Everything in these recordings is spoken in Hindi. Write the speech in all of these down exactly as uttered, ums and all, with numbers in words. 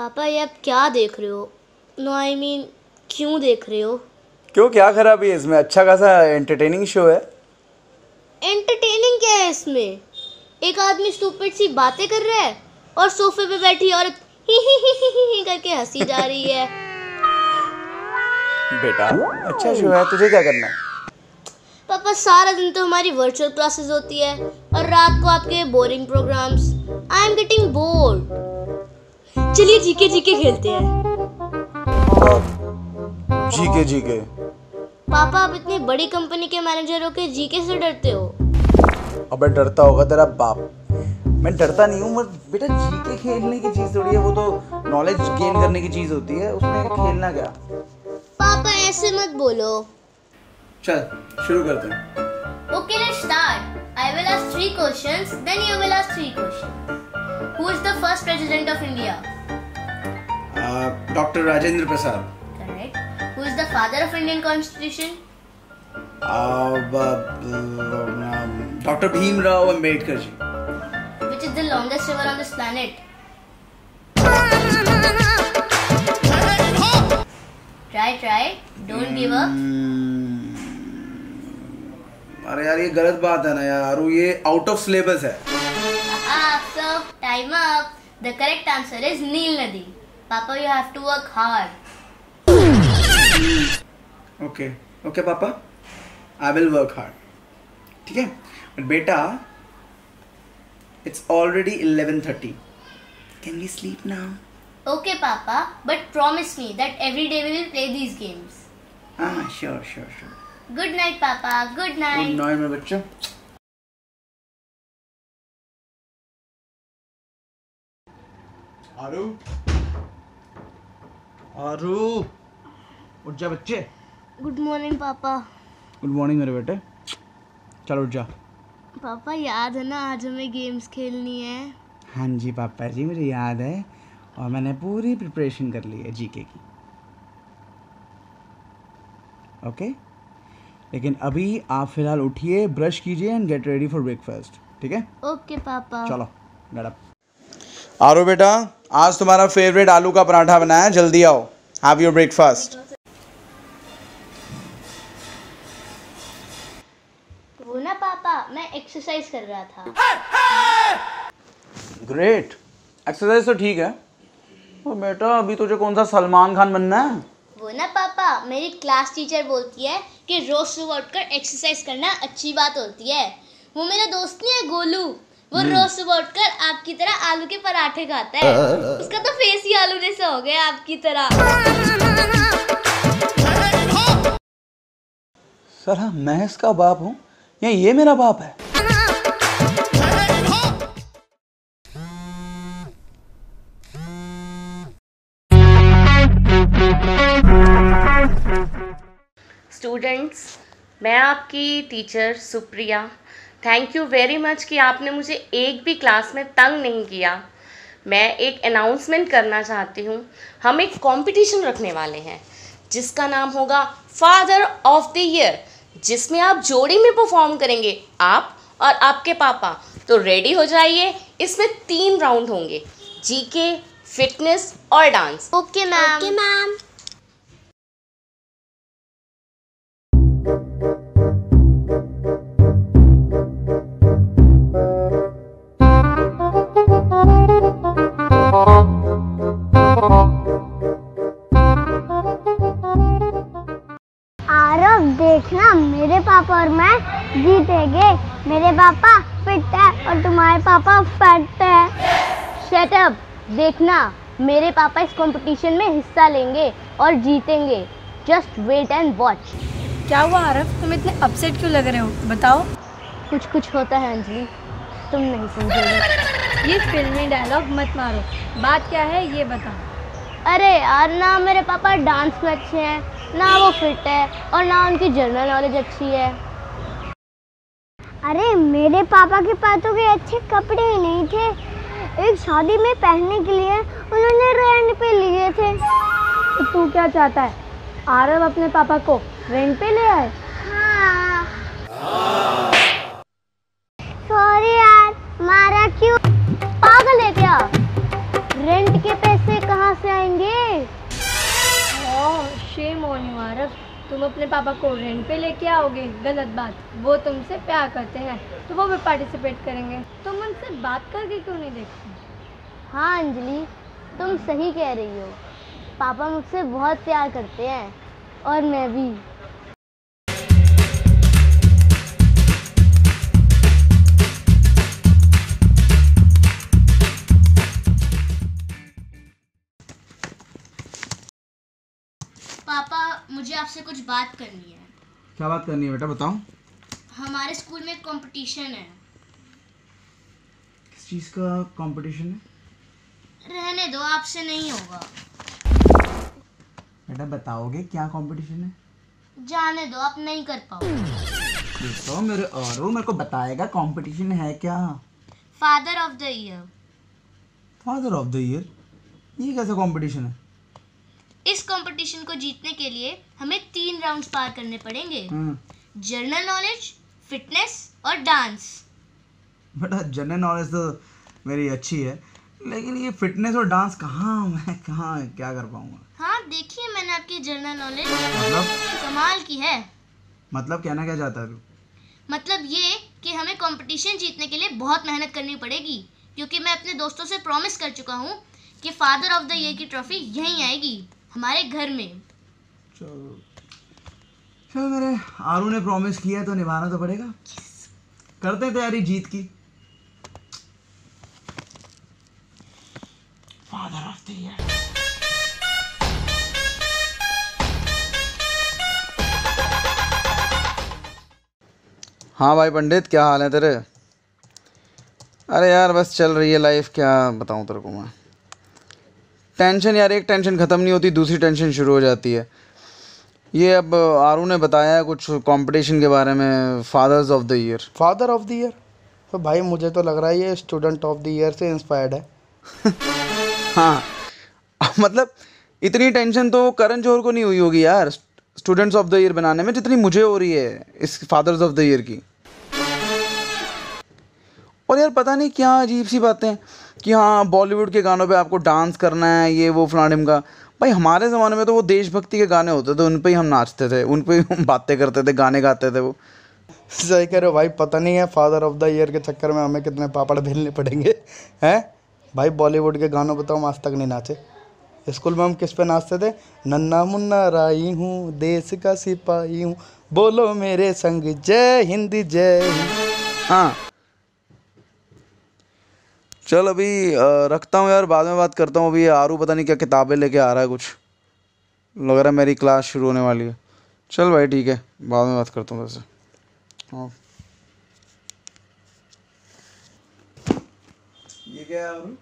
पापा ये आप क्या देख रहे हो? नो आई मीन क्यों देख रहे हो? क्यों, क्या खराबी है इसमें? अच्छा खासा एंटरटेनिंग शो है। एंटरटेनिंग क्या है इसमें? एक आदमी स्टूपिड सी बातें कर रहा है और सोफे पे बैठी औरत ही ही ही ही ही करके हंसी जा रही है। बेटा अच्छा शो है, तुझे क्या करना है? पापा सारा दिन तो हमारी वर्चुअल क्लासेस होती है और रात को आपके boring programs. I am getting bored. चलिए जीके जीके खेलते हैं। GK GK? पापा आप इतनी बड़ी कंपनी के मैनेजर हो के जीके से डरते हो? अबे डरता होगा तेरा बाप। मैं डरता नहीं हूँ, मत बेटा जीके खेलने की चीज थोड़ी है, वो तो नॉलेज गेन करने की चीज होती है, उसमें खेलना क्या? पापा ऐसे मत बोलो। चल शुरू करते हैं। Okay, let's start. I will ask three questions, then you will ask three questions. Who is the first president of India? Uh, Doctor Rajendra Prasad. Correct. Who is the father of Indian Constitution? Uh, uh, Doctor Bhimrao Ambedkar ji. Which is the longest river on this planet? Try, try. Don't mm. give up. अरे यार ये गलत बात है ना यार, ये आउट ऑफ सिलेबस है। आप time up. The correct answer is नील नदी। पापा you have to work hard. Okay okay पापा, आई विल वर्क हार्ड। ठीक है but beta it's already eleven thirty, can we sleep now? Okay पापा but promise me that every day we will play these games. हां sure sure sure. Good night पापा। Good night. गुड नाइट मेरे बच्चे। आरू आरू उठ जा बच्चे। Good morning papa. Good morning मेरे बेटे, चलो उठ जा। पापा याद है ना आज हमें गेम्स खेलनी है? हाँ जी पापा जी मुझे याद है और मैंने पूरी प्रिपरेशन कर ली है जीके की। Okay okay? लेकिन अभी आप फिलहाल उठिए, ब्रश कीजिए and get ready for breakfast. ठीक है? ओके पापा। चलो मैडम। आरो बेटा आज तुम्हारा फेवरेट आलू का पराठा बनाया, जल्दी आओ, हैव योर ब्रेकफास्ट। वो ना पापा मैं एक्सरसाइज कर रहा था। ग्रेट, एक्सरसाइज तो ठीक है। ओ बेटा अभी तुझे कौन सा सलमान खान बनना है? वो ना पापा मेरी क्लास टीचर बोलती है कि रोज सुबह उठकर एक्सरसाइज करना अच्छी बात होती है। वो मेरा दोस्त नहीं है गोलू, वो रोज सुबह उठकर आपकी तरह आलू के पराठे खाता है। उसका तो फेस ही आलू जैसा हो गया आपकी तरह। सर मैं इसका बाप हूँ या ये मेरा बाप है? स्टूडेंट्स मैं आपकी teacher Supriya, thank you very much कि आपने मुझे एक भी क्लास में तंग नहीं किया। मैं एक अनाउंसमेंट करना चाहती हूँ। हम एक कंपटीशन रखने वाले हैं जिसका नाम होगा फादर ऑफ द ईयर, जिसमें आप जोड़ी में परफॉर्म करेंगे, आप और आपके पापा। तो रेडी हो जाइए, इसमें तीन राउंड होंगे, जीके, फिटनेस और dance. Okay ma'am. Okay ma'am. Aarav देखना मेरे पापा और मैं जीतेंगे। मेरे पापा फिट है और तुम्हारे पापा फैट है। शट अप, देखना मेरे पापा इस कंपटीशन में हिस्सा लेंगे और जीतेंगे। Just wait and watch. क्या हुआ आरव, तुम इतने अपसेट क्यों लग रहे हो? बताओ। कुछ कुछ होता है अंजलि, तुम नहीं समझोगे। ये फिल्मी डायलॉग मत मारो, बात क्या है ये बताओ। अरे यार ना मेरे पापा डांस में अच्छे हैं, ना वो फिट है और ना उनकी जनरल नॉलेज अच्छी है। अरे मेरे पापा के पास तो कोई अच्छे कपड़े ही नहीं थे, एक शादी में पहनने के लिए उन्होंने रेंट पे लिए थे। तो तू क्या चाहता है आरव अपने पापा को रेंट पे ले आए? हाँ। सॉरी यार मारा क्यों? पागल है क्या? रेंट के पैसे कहाँ मुबारक, तुम अपने पापा को रेंट पे लेके आओगे, गलत बात, वो तुमसे प्यार करते हैं तो वो भी पार्टिसिपेट करेंगे, तुम उनसे बात करके क्यों नहीं देखती? हाँ अंजलि, तुम सही कह रही हो, पापा मुझसे बहुत प्यार करते हैं और मैं भी। पापा, मुझे आपसे कुछ बात करनी है। क्या बात करनी है बेटा, बताओ। हमारे स्कूल में कंपटीशन है। किस चीज़ का कंपटीशन है? रहने दो, आपसे नहीं होगा। बेटा बताओगे क्या कंपटीशन है? जाने दो, आप नहीं कर पाओगे। दोस्तों मेरे और मेरे को बताएगा कंपटीशन है क्या? Father of the year. Father of the year, ये कैसा कंपटीशन है? इस कंपटीशन को जीतने के लिए हमें तीन राउंड्स पार करने पड़ेंगे, जनरल नॉलेज, फिटनेस और डांस। बेटा जनरल नॉलेज तो मेरी अच्छी है, लेकिन ये फिटनेस और डांस कहाँ, मैं कहाँ क्या कर पाऊंगा? हाँ देखिए, मैंने आपकी जनरल नॉलेज मतलब कमाल की है। मतलब कहना क्या चाहता है? मतलब ये कि हमें कंपटीशन जीतने के लिए बहुत मेहनत करनी पड़ेगी, क्योंकि मैं अपने दोस्तों से प्रॉमिस कर चुका हूँ कि फादर ऑफ द ईयर की ट्रॉफी यहीं आएगी, हमारे घर में। चलो चलो, मेरे आरू ने प्रॉमिस किया है तो निभाना तो पड़ेगा। yes. करते हैं तैयारी जीत की। Father of the year. हाँ भाई पंडित, क्या हाल है तेरे? अरे यार बस चल रही है लाइफ, क्या बताऊँ तेरे को मैं। टेंशन यार, एक टेंशन ख़त्म नहीं होती, दूसरी टेंशन शुरू हो जाती है। ये अब आरू ने बताया है कुछ कंपटीशन के बारे में, fathers of the year. Father of the year तो भाई मुझे तो लग रहा है ये स्टूडेंट ऑफ द ईयर से इंस्पायर्ड है। हाँ मतलब इतनी टेंशन तो करण जौहर को नहीं हुई होगी यार स्टूडेंट्स ऑफ द ईयर बनाने में, जितनी मुझे हो रही है इस फादर्स ऑफ द ईयर की। और यार पता नहीं क्या अजीब सी बातें हैं कि हाँ बॉलीवुड के गानों पे आपको डांस करना है, ये वो फलाने का। भाई हमारे ज़माने में तो वो देशभक्ति के गाने होते थे, उन पे ही हम नाचते थे, उन पे ही हम बातें करते थे, गाने गाते थे। वो सही कह रहे हो भाई, पता नहीं है फादर ऑफ द ईयर के चक्कर में हमें कितने पापड़ बेलने पड़ेंगे। हैं भाई बॉलीवुड के गानों पर तो हम आज तक नहीं नाचे। स्कूल में हम किस पे नाचते थे? नन्ना मुन्ना राई हूँ, देश का सिपाही हूँ, बोलो मेरे संग जय हिंद जय हिंद। हाँ चल अभी रखता हूँ यार, बाद में बात करता हूँ। अभी आरू पता नहीं क्या किताबें लेके आ रहा है, कुछ लग रहा है मेरी क्लास शुरू होने वाली है। चल भाई ठीक है, बाद में बात करता हूँ वैसे। हाँ ये क्या है आरू?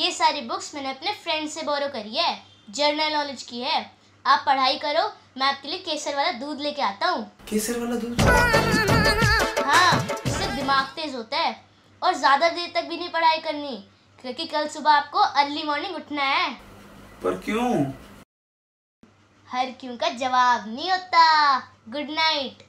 ये सारी बुक्स मैंने अपने फ्रेंड से बोरो करी है, जनरल नॉलेज की है। आप पढ़ाई करो, मैं आपके लिए केसर वाला दूध लेके आता हूँ। केसर वाला दूध? हाँ, इससे दिमाग तेज होता है और ज़्यादा देर तक भी नहीं पढ़ाई करनी, क्योंकि कल सुबह आपको अर्ली मॉर्निंग उठना है। पर क्यों? हर क्यों का जवाब नहीं होता। Good night.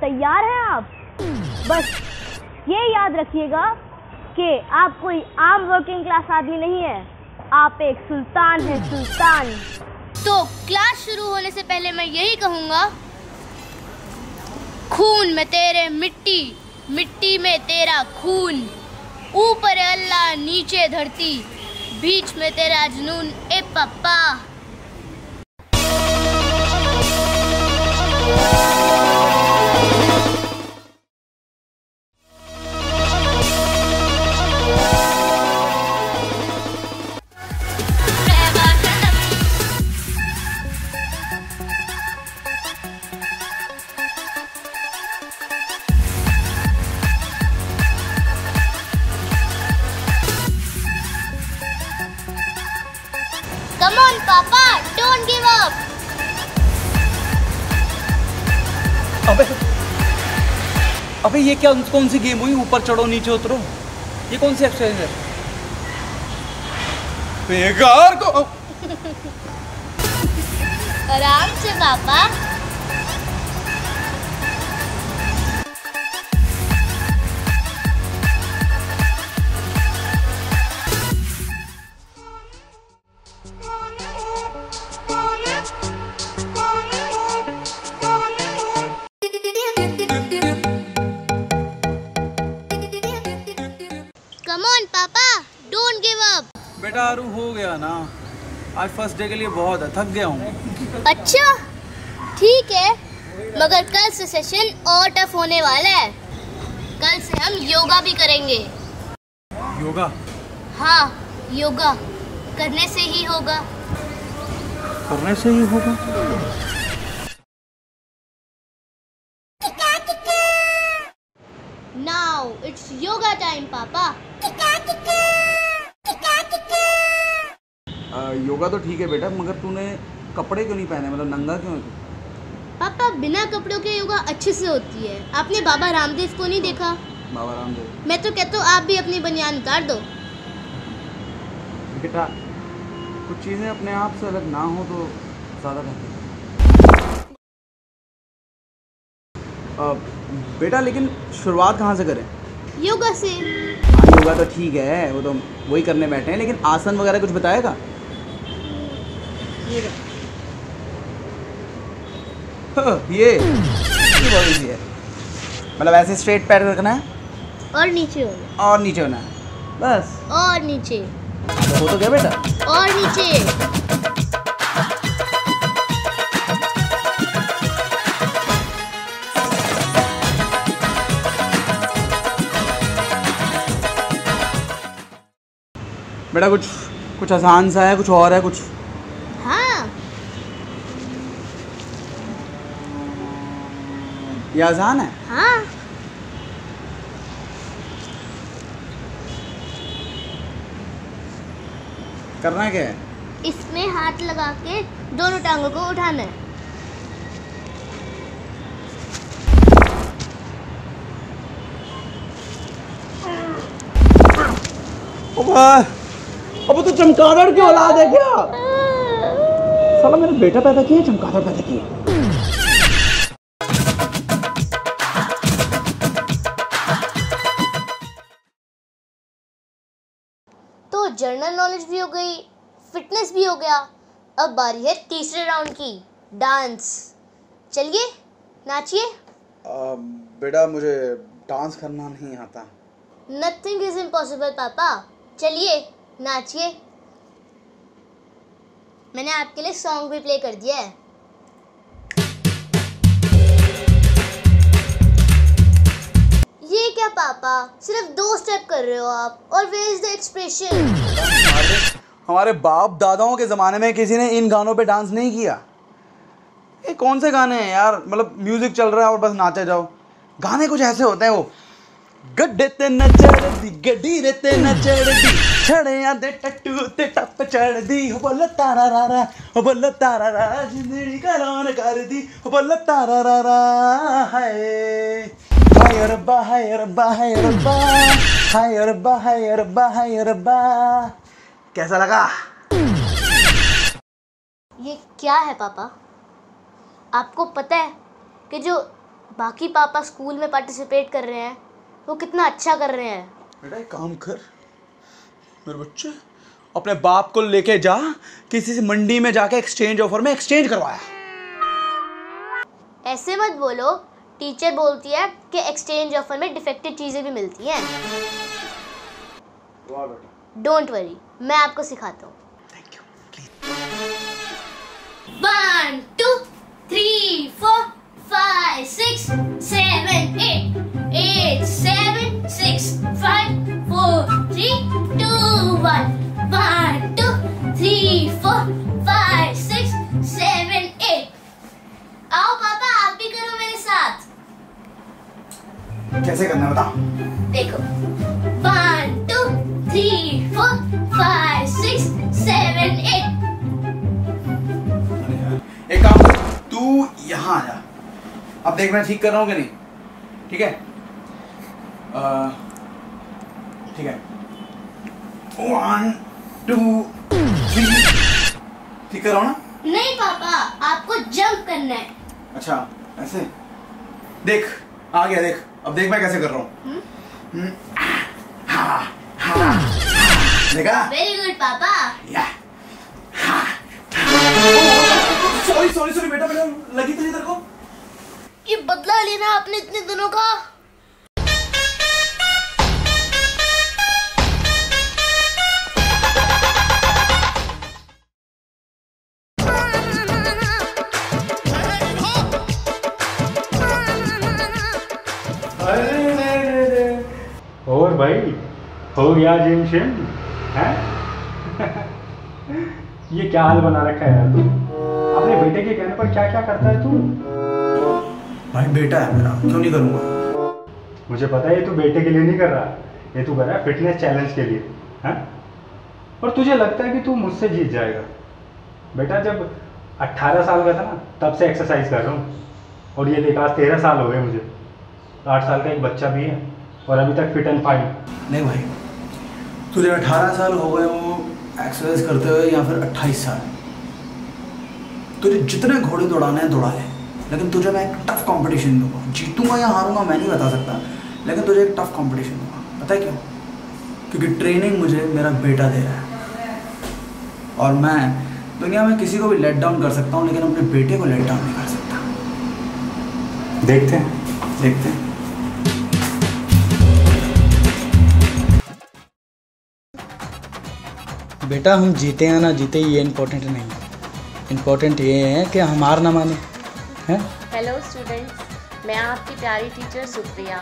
तैयार हैं आप? बस ये याद रखिएगा कि आप कोई आम वर्किंग क्लास आदमी नहीं है, आप एक सुल्तान हैं, सुल्तान। तो क्लास शुरू होने से पहले मैं यही कहूँगा, खून में तेरे मिट्टी, मिट्टी में तेरा खून, ऊपर अल्लाह नीचे धरती, बीच में तेरा जुनून, ए पप्पा। पापा, don't give up। अबे, अबे ये क्या कौन सी गेम हुई? ऊपर चढ़ो नीचे उतरो, ये कौन सी एक्सरसाइज है? बेकार को। आराम से पापा। दारू हो गया ना, आज फर्स्ट डे के लिए बहुत है, थक गया हूँ। अच्छा ठीक है, मगर कल से सेशन और टफ होने वाला है। कल से हम योगा भी करेंगे। योगा? हाँ, योगा करने से ही होगा। करने से ही होगा। नाउ इट्स योगा टाइम पापा। योगा तो ठीक है बेटा, मगर तूने कपड़े क्यों नहीं पहने? मतलब नंगा क्यों है तू? पापा बिना कपड़ों के योगा अच्छे से होती है। आपने बाबा रामदेव को नहीं देखा? बाबा रामदेव, मैं तो कहता हूँ आप भी अपनी बनियान उतार दो। बेटा कुछ चीज़ें अपने आप से अलग ना हो तो ज़्यादा बेहतर। बेटा लेकिन शुरुआत कहाँ से करें? योगा से। योगा तो ठीक है, वो तो वही करने बैठे हैं, लेकिन आसन वगैरह कुछ बताएगा? ये ये बहुत इजी है। मतलब ऐसे स्ट्रेट पैर रखना है और नीचे होना, और नीचे होना है, बस। और नीचे हो तो गया बेटा, और नीचे। बेटा कुछ कुछ आसान सा है, कुछ और है कुछ? ये आसान है? हाँ। करना क्या है इसमें? हाथ लगा के दोनों टांगों को उठाना है। अब तो चमगादड़ की औलाद है क्या? साला मेरा बेटा पैदा किया, चमगादड़ पैदा किया। जनरल नॉलेज भी हो गई, फिटनेस भी हो गया। अब बारी है तीसरे राउंड की, डांस। चलिए नाचिए। बेटा मुझे डांस करना नहीं आता। नथिंग इज इम्पॉसिबल पापा, चलिए नाचिए। मैंने आपके लिए सॉन्ग भी प्ले कर दिया है। ये क्या पापा, सिर्फ दो स्टेप कर रहे हो आप, और वेयर इज द एक्सप्रेशन? हमारे बाप दादाओं के ज़माने में किसी ने इन गानों पे डांस नहीं किया। ये कौन से गाने हैं यार? मतलब म्यूज़िक चल रहा है और बस नाचे जाओ। गाने कुछ ऐसे होते हैं वो गड्ढे ते न चढ़ दी, गड्ढी ते न चढ़ दी, छड़िया दे टट्टू ते टप चढ़ दी, हो बोल तारा रा रा, हो बोल तारा रा, जिंदगी का रौन कर दी, हो बोल तारा रा रा, हाय हाय रब्बा, हाय रब्बा, हाय रब्बा, हाय रब्बा, हाय रब्बा, हाय रब्बा। कैसा लगा? ये क्या है पापा? आपको पता है कि जो बाकी पापा स्कूल में पार्टिसिपेट कर रहे हैं वो कितना अच्छा कर रहे हैं। बेटा एक काम कर, मेरे बच्चे अपने बाप को लेके जा, किसी से मंडी में जाके एक्सचेंज ऑफर में एक्सचेंज करवाया। ऐसे मत बोलो, टीचर बोलती है कि एक्सचेंज ऑफर में डिफेक्टेड चीजें भी मिलती हैं। डोंट वरी, मैं आपको सिखाता हूँ। Thank you. One two three four five six seven eight, eight seven six five four three two one, one two three four five six seven eight. आओ पापा आप भी करो मेरे साथ। कैसे करना बताओ? देखो one two three four five six seven eight. अब देखना ठीक कर रहा हूँ कि नहीं। ठीक है आ, ठीक है वन टू थ्री ठीक कर रहा हूँ ना। नहीं पापा आपको जंप करना है। अच्छा ऐसे देख आ गया देख। अब देख मैं कैसे कर रहा हूँ। हाँ हाँ देखा वेरी गुड पापा। या सॉरी सॉरी सॉरी बेटा बेटा लगी तुझे तेरे को। ये बदला लेना आपने इतने दिनों का। और भाई हो गया जिम शिम है। ये क्या हाल बना रखा है यार तू। अपने बेटे के कहने पर क्या क्या करता है तू। भाई बेटा है मेरा क्यों नहीं करूँगा। मुझे पता है ये तू बेटे के लिए नहीं कर रहा, ये तू कर रहा है फिटनेस चैलेंज के लिए है। और तुझे लगता है कि तू मुझसे जीत जाएगा। बेटा जब अट्ठारह साल का था ना तब से एक्सरसाइज कर रहा हूँ और ये देख आज तेरह साल हो गए मुझे। आठ साल का एक बच्चा भी है और अभी तक फिट एंड फाइन। नहीं भाई तुझे अठारह साल हो गए हो एक्सरसाइज करते हुए या फिर अट्ठाईस साल। तुझे जितने घोड़े दौड़ाने हैं दौड़ा ले, लेकिन तुझे मैं एक टफ कंपटीशन दूंगा। जीतूंगा या हारूंगा मैं नहीं बता सकता, लेकिन तुझे एक टफ कंपटीशन दूंगा। पता है क्यों? क्योंकि ट्रेनिंग मुझे मेरा बेटा दे रहा है और मैं दुनिया में किसी को भी लेट डाउन कर सकता हूँ लेकिन अपने बेटे को लेट डाउन नहीं कर सकता। देखते हैं देखते हैं। बेटा हम जीते या ना जीते ये इम्पोर्टेंट नहीं है, इम्पोर्टेंट ये है कि हम हार ना माने हैं। हेलो स्टूडेंट्स, मैं आपकी प्यारी टीचर सुप्रिया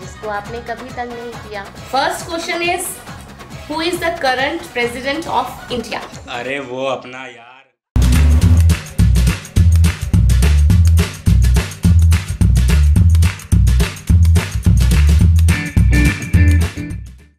जिसको आपने कभी तंग नहीं किया। First question is who is the current president of India. अरे वो अपना यार